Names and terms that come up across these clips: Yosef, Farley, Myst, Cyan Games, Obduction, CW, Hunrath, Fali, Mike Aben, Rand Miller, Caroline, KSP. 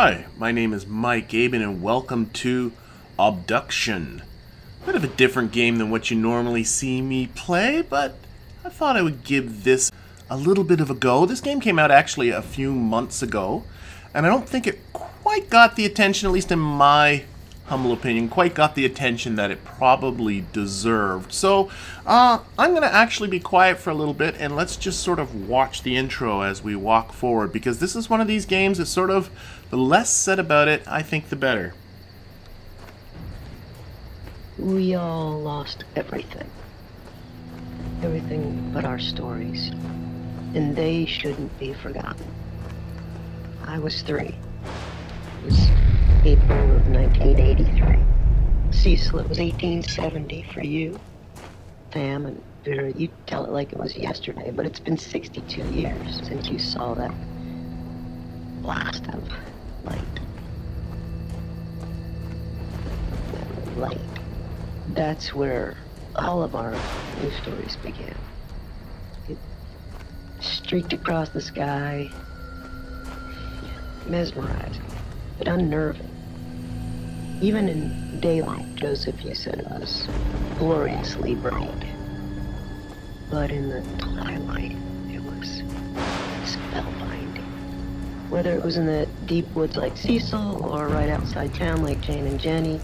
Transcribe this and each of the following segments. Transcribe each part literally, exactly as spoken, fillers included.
Hi, my name is Mike Aben and welcome to Obduction. Bit of a different game than what you normally see me play, but I thought I would give this a little bit of a go. This game came out actually a few months ago, and I don't think it quite got the attention, at least in my humble opinion, quite got the attention that it probably deserved. So uh, I'm going to actually be quiet for a little bit and let's just sort of watch the intro as we walk forward, because this is one of these games that's sort of the less said about it, I think, the better. We all lost everything. Everything but our stories. And they shouldn't be forgotten. I was three. It was April of nineteen eighty-three. Cecil, it was eighteen seventy for you. Pam and Vera, you tell it like it was yesterday, but it's been sixty-two years since you saw that blast of light. That light. That's where all of our new stories began. It streaked across the sky, mesmerizing, but unnerving. Even in daylight, Joseph, you said it was gloriously bright. But in the twilight, it was spellbinding. Whether it was in the deep woods like Cecil, or right outside town like Jane and Jenny,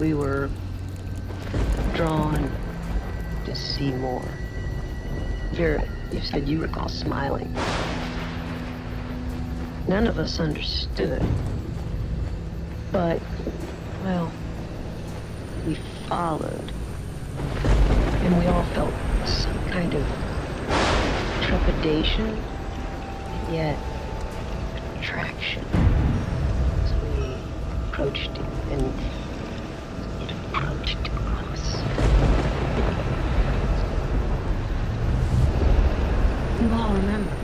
we were drawn to see more. Vera, you said you recall smiling. None of us understood. But, well, we followed. And we all felt some kind of trepidation, and yet attraction. So we approached it, and it approached us. You all remember,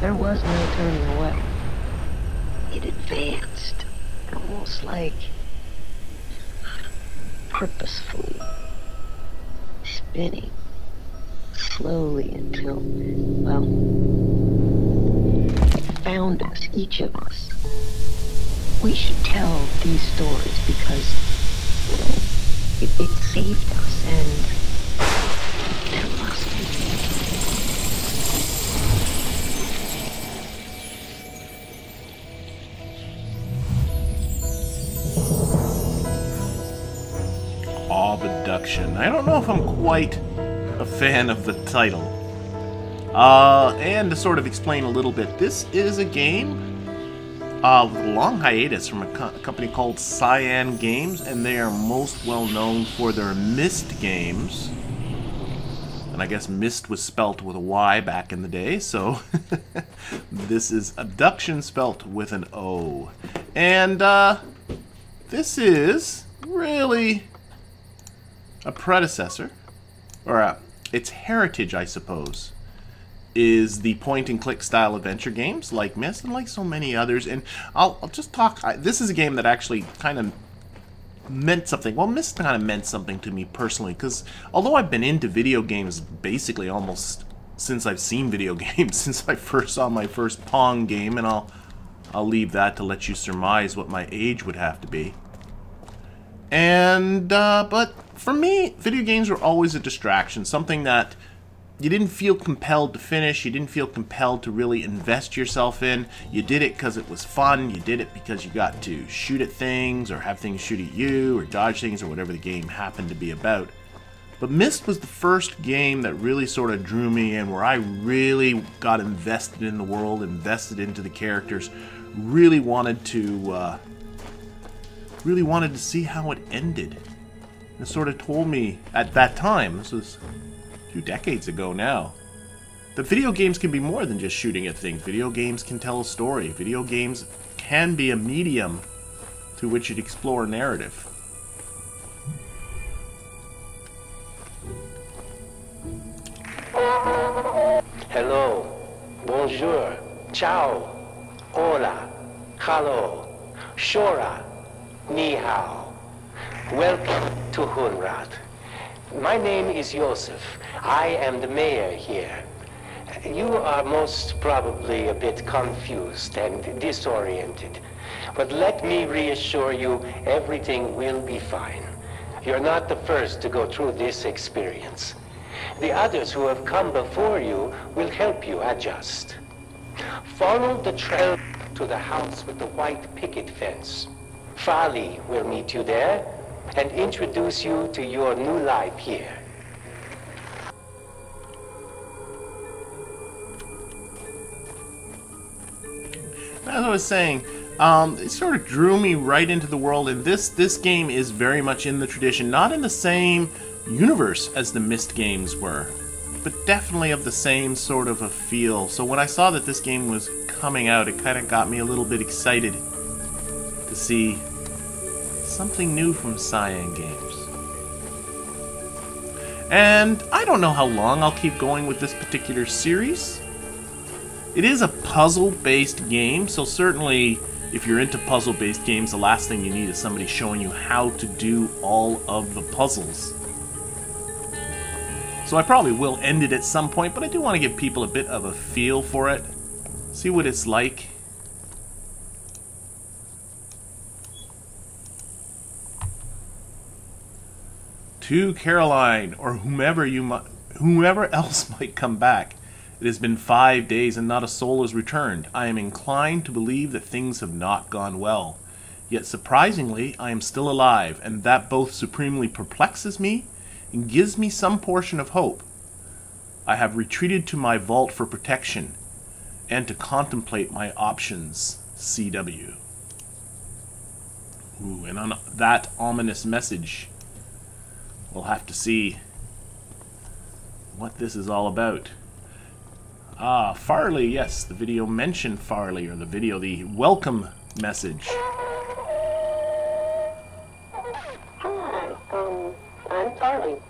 there was no turning away. It advanced, almost like purposefully spinning slowly until, well, it found us, each of us. We should tell these stories because it, it saved us, and there must be. Obduction. I don't know if I'm quite a fan of the title. Uh, and to sort of explain a little bit, this is a game uh, with a long hiatus from a, co a company called Cyan Games, and they are most well known for their Myst games. And I guess Myst was spelt with a Y back in the day, so this is Obduction spelt with an O. And uh, this is really a predecessor, or a, its heritage, I suppose, is the point-and-click style adventure games like Myst and like so many others. And I'll, I'll just talk, I, this is a game that actually kind of meant something. Well, Myst kind of meant something to me personally, because although I've been into video games basically almost since I've seen video games, since I first saw my first Pong game, and I'll, I'll leave that to let you surmise what my age would have to be. And, uh, but for me, video games were always a distraction, something that you didn't feel compelled to finish, you didn't feel compelled to really invest yourself in. You did it because it was fun, you did it because you got to shoot at things, or have things shoot at you, or dodge things, or whatever the game happened to be about. But Myst was the first game that really sort of drew me in, where I really got invested in the world, invested into the characters, really wanted to, uh, really wanted to see how it ended. It sort of told me at that time, this was a few decades ago now, that video games can be more than just shooting at things. Video games can tell a story. Video games can be a medium through which you'd explore a narrative. Hello, bonjour, ciao, hola, hello, shora, ni hao. Welcome to Hunrath. My name is Yosef. I am the mayor here. You are most probably a bit confused and disoriented, but let me reassure you, everything will be fine. You're not the first to go through this experience. The others who have come before you will help you adjust. Follow the trail to the house with the white picket fence. Fali will meet you there and introduce you to your new life here. As I was saying, um, it sort of drew me right into the world, and this this game is very much in the tradition, not in the same universe as the Myst games were, but definitely of the same sort of a feel. So when I saw that this game was coming out, it kind of got me a little bit excited to see something new from Cyan Games. And I don't know how long I'll keep going with this particular series. It is a puzzle-based game, so certainly if you're into puzzle-based games, the last thing you need is somebody showing you how to do all of the puzzles. So I probably will end it at some point, but I do want to give people a bit of a feel for it. See what it's like. To Caroline, or whomever you might, whomever else might come back. It has been five days and not a soul has returned. I am inclined to believe that things have not gone well. Yet surprisingly, I am still alive, and that both supremely perplexes me and gives me some portion of hope. I have retreated to my vault for protection and to contemplate my options, C W. Ooh, and on that ominous message, we'll have to see what this is all about. Ah, Farley, yes, the video mentioned Farley, or the video, the welcome message. Hi, um, I'm Farley.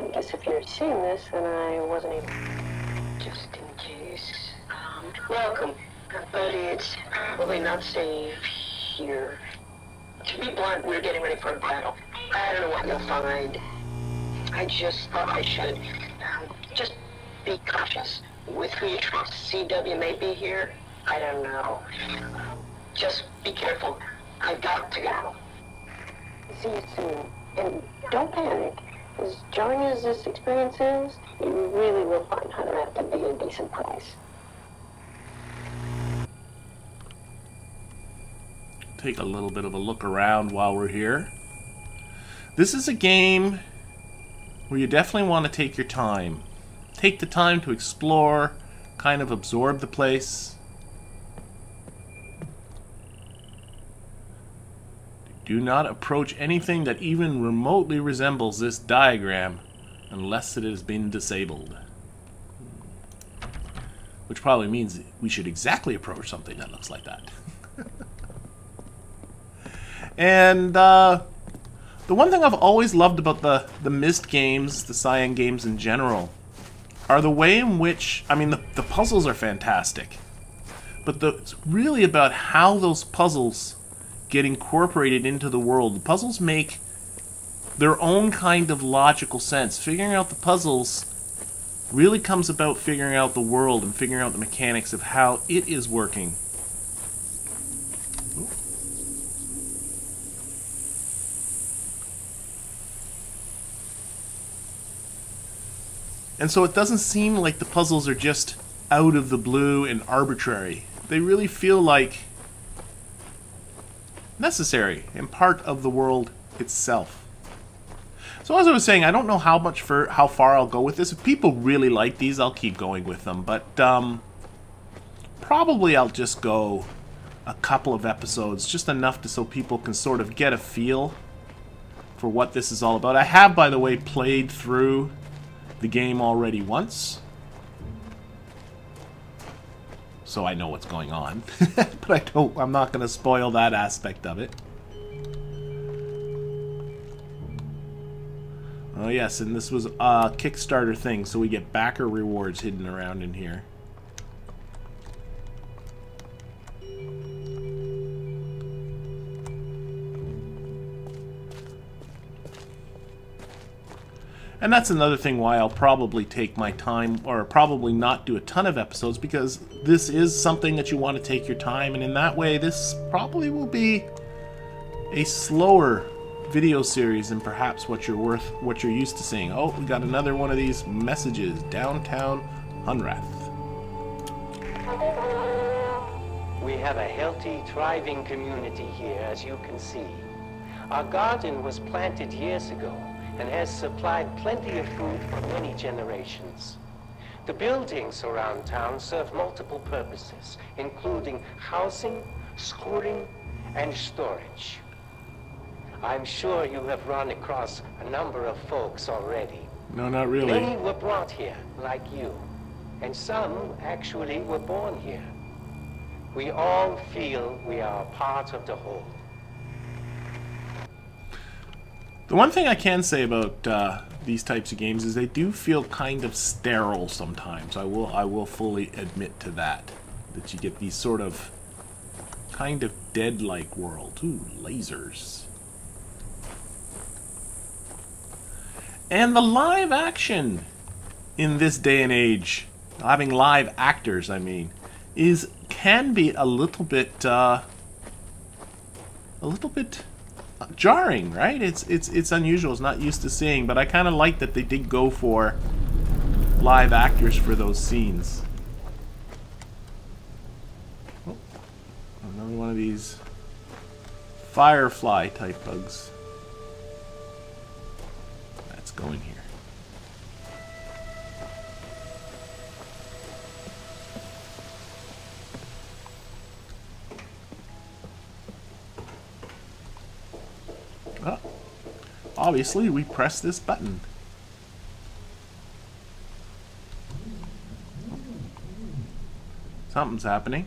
I guess if you're seeing this, then I wasn't able to... Just in case. Um, welcome, but it's probably not safe here. To be blunt, we're getting ready for a battle. I don't know what you'll find. I just thought I should. Um, just be cautious. With who you trust, C W may be here. I don't know. Just be careful. I've got to go. See you soon. And don't panic. As jarring as this experience is, you really will find Hunrath to be a decent prize. Take a little bit of a look around while we're here. This is a game where you definitely want to take your time. Take the time to explore, kind of absorb the place. Do not approach anything that even remotely resembles this diagram unless it has been disabled. Which probably means we should exactly approach something that looks like that. And uh, the one thing I've always loved about the, the Myst games, the Cyan games in general, are the way in which, I mean, the, the puzzles are fantastic, but the, it's really about how those puzzles get incorporated into the world. The puzzles make their own kind of logical sense. Figuring out the puzzles really comes about figuring out the world and figuring out the mechanics of how it is working. Ooh. And so it doesn't seem like the puzzles are just out of the blue and arbitrary. They really feel like necessary and part of the world itself. So as I was saying, I don't know how much for how far I'll go with this. If people really like these, I'll keep going with them. But um, probably I'll just go a couple of episodes, just enough to so people can sort of get a feel for what this is all about. I have, by the way, played through the game already once, so I know what's going on. But I don't, I'm not going to spoil that aspect of it. Oh yes, and this was a Kickstarter thing, so we get backer rewards hidden around in here. And that's another thing why I'll probably take my time, or probably not do a ton of episodes, because this is something that you want to take your time, and in that way this probably will be a slower video series than perhaps what you're worth what you're used to seeing. Oh, we got another one of these messages. Downtown Hunrath. We have a healthy, thriving community here, as you can see. Our garden was planted years ago and has supplied plenty of food for many generations. The buildings around town serve multiple purposes, including housing, schooling, and storage. I'm sure you have run across a number of folks already. No, not really. Many were brought here, like you, and some actually were born here. We all feel we are part of the whole. The one thing I can say about uh, these types of games is they do feel kind of sterile sometimes. I will, I will fully admit to that. That you get these sort of kind of dead-like world. Ooh, lasers. And the live action in this day and age, having live actors, I mean, is can be a little bit, uh, a little bit jarring, right? It's it's it's unusual. It's not used to seeing, but I kind of like that they did go for live actors for those scenes. Oh, another one of these firefly type bugs. Go in here. Well, obviously we press this button. Something's happening.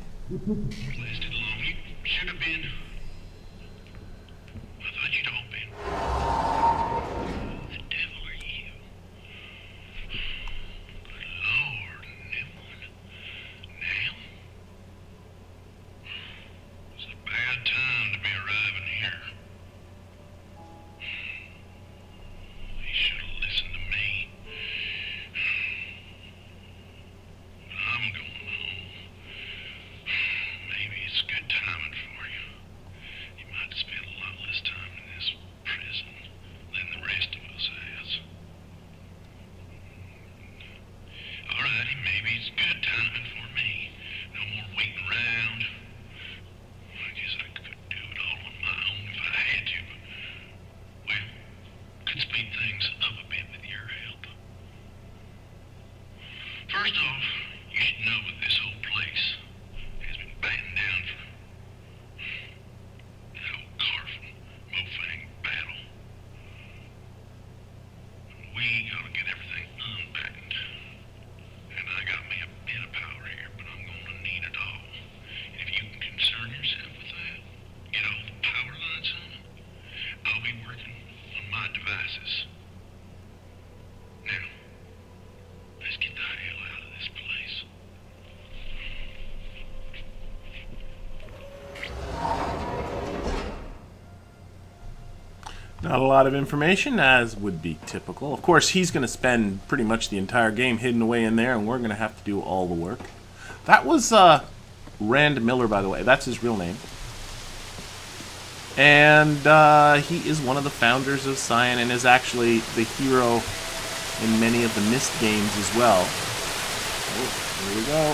Not a lot of information, as would be typical. Of course, he's going to spend pretty much the entire game hidden away in there, and we're going to have to do all the work. That was uh, Rand Miller, by the way. That's his real name. And uh, he is one of the founders of Cyan and is actually the hero in many of the Myst games as well. Oh, here we go.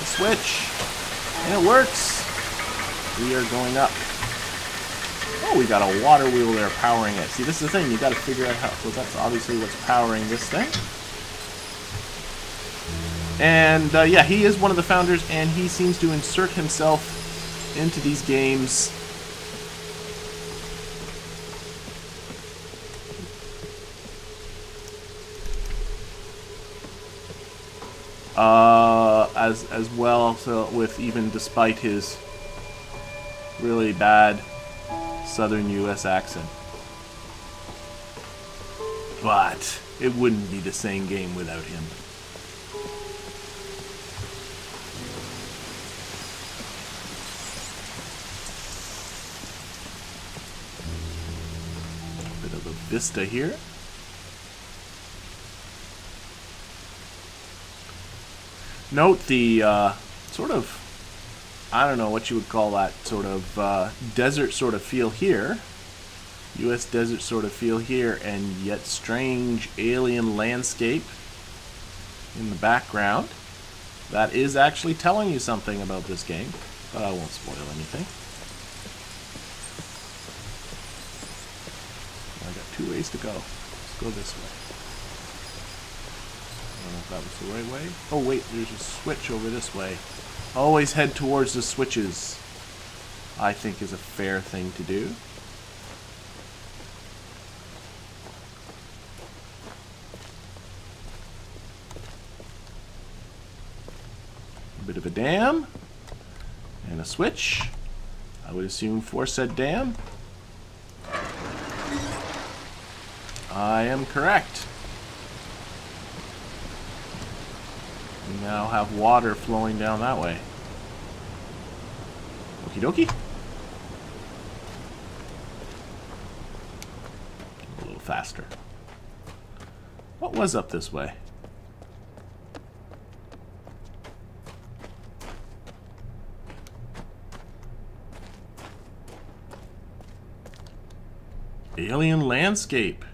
The switch. And it works. We are going up. Oh, we got a water wheel there powering it. See, this is the thing. You got to figure out how. So that's obviously what's powering this thing. And, uh, yeah, he is one of the founders, and he seems to insert himself into these games. Uh, as, as well, so with even despite his really bad Southern U S accent. But it wouldn't be the same game without him. A bit of a vista here. Note the uh, sort of, I don't know what you would call that sort of uh, desert sort of feel here. U S desert sort of feel here, and yet strange alien landscape in the background. That is actually telling you something about this game, but I won't spoil anything. I got two ways to go. Let's go this way. I don't know if that was the right way. Oh wait, there's a switch over this way. Always head towards the switches, I think, is a fair thing to do. Bit of a dam and a switch, I would assume, for said dam. I am correct. We now have water flowing down that way. Okie dokie. A little faster. What was up this way? Alien landscape.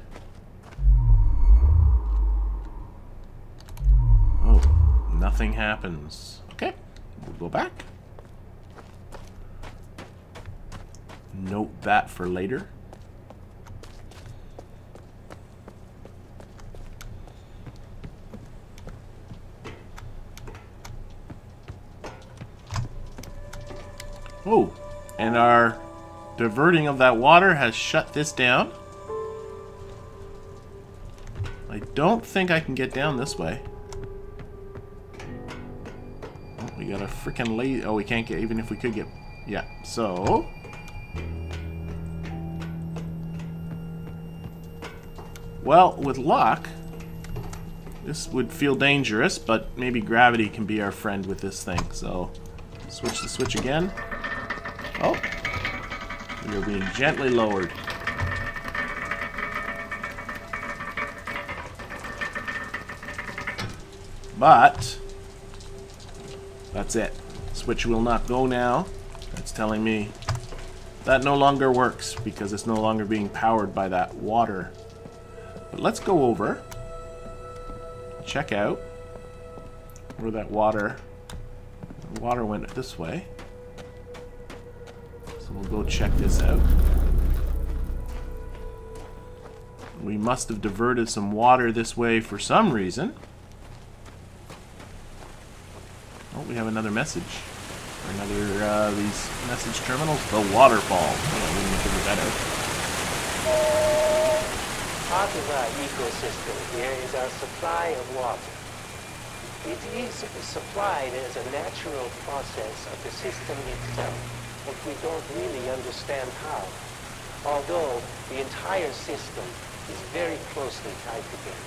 Oh, nothing happens. Okay, we'll go back. Note that for later. Oh, and our diverting of that water has shut this down. I don't think I can get down this way. Oh, we got a freaking lazy. Oh, we can't get, even if we could get. Yeah, so. Well, with luck, this would feel dangerous, but maybe gravity can be our friend with this thing. So, switch the switch again. Oh. You're being gently lowered. But that's it. Switch will not go now. That's telling me that no longer works because it's no longer being powered by that water. But let's go over, check out where that water the water went this way. So we'll go check this out. We must have diverted some water this way for some reason. Oh, we have another message. Or another, uh, these message terminals. The waterfall. Yeah, we need to figure that out. Part of our ecosystem here is our supply of water. It is supplied as a natural process of the system itself. But we don't really understand how, although the entire system is very closely tied together.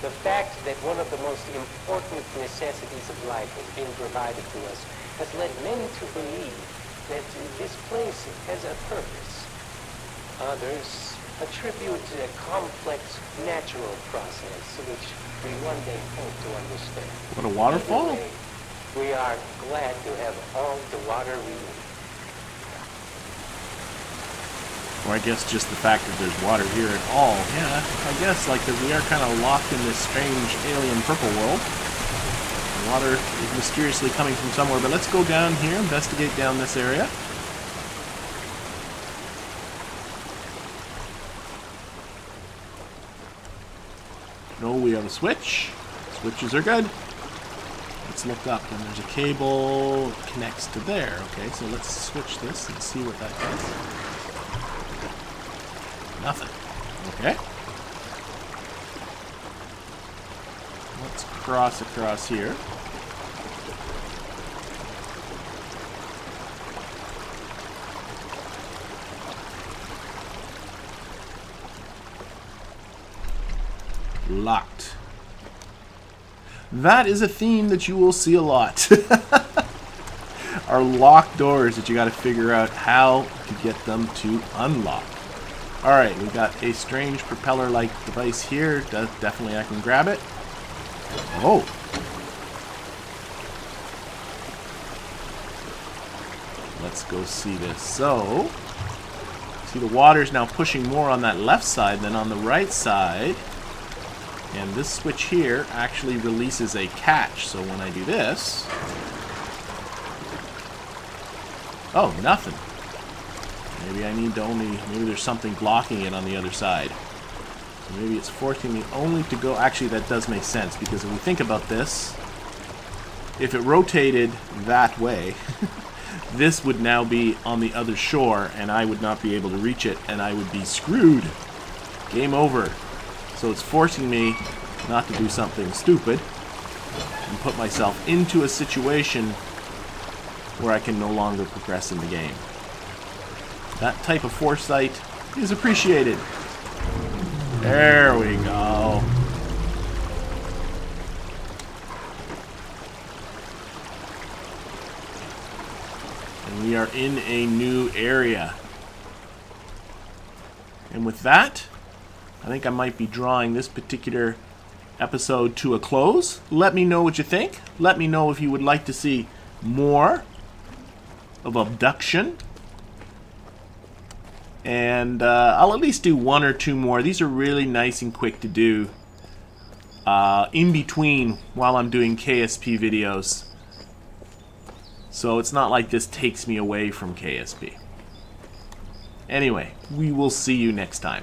The fact that one of the most important necessities of life has been provided to us has led many to believe that this place has a purpose. Others attribute to a complex natural process which we one day hope to understand. What, a waterfall? We are glad to have all the water we need. Or I guess just the fact that there's water here at all. Yeah, I guess, like, that we are kind of locked in this strange alien purple world. The water is mysteriously coming from somewhere, but let's go down here, investigate down this area. No, we have a switch. Switches are good. Let's look up, and there's a cable that connects to there. Okay, so let's switch this and see what that does. Nothing. Okay. Let's cross across here. Locked. That is a theme that you will see a lot. Are locked doors that you got to figure out how to get them to unlock. Alright, we got a strange propeller-like device here. De- definitely I can grab it. Oh! Let's go see this. So, see the water's now pushing more on that left side than on the right side. And this switch here actually releases a catch. So when I do this... Oh, nothing. Maybe I need to only... Maybe there's something blocking it on the other side. So maybe it's forcing me only to go... Actually, that does make sense, because if we think about this, if it rotated that way, this would now be on the other shore, and I would not be able to reach it, and I would be screwed. Game over. So it's forcing me not to do something stupid and put myself into a situation where I can no longer progress in the game. That type of foresight is appreciated. There we go. And we are in a new area. And with that, I think I might be drawing this particular episode to a close. Let me know what you think. Let me know if you would like to see more of Obduction. And uh, I'll at least do one or two more. These are really nice and quick to do uh, in between while I'm doing K S P videos. So it's not like this takes me away from K S P. Anyway, we will see you next time.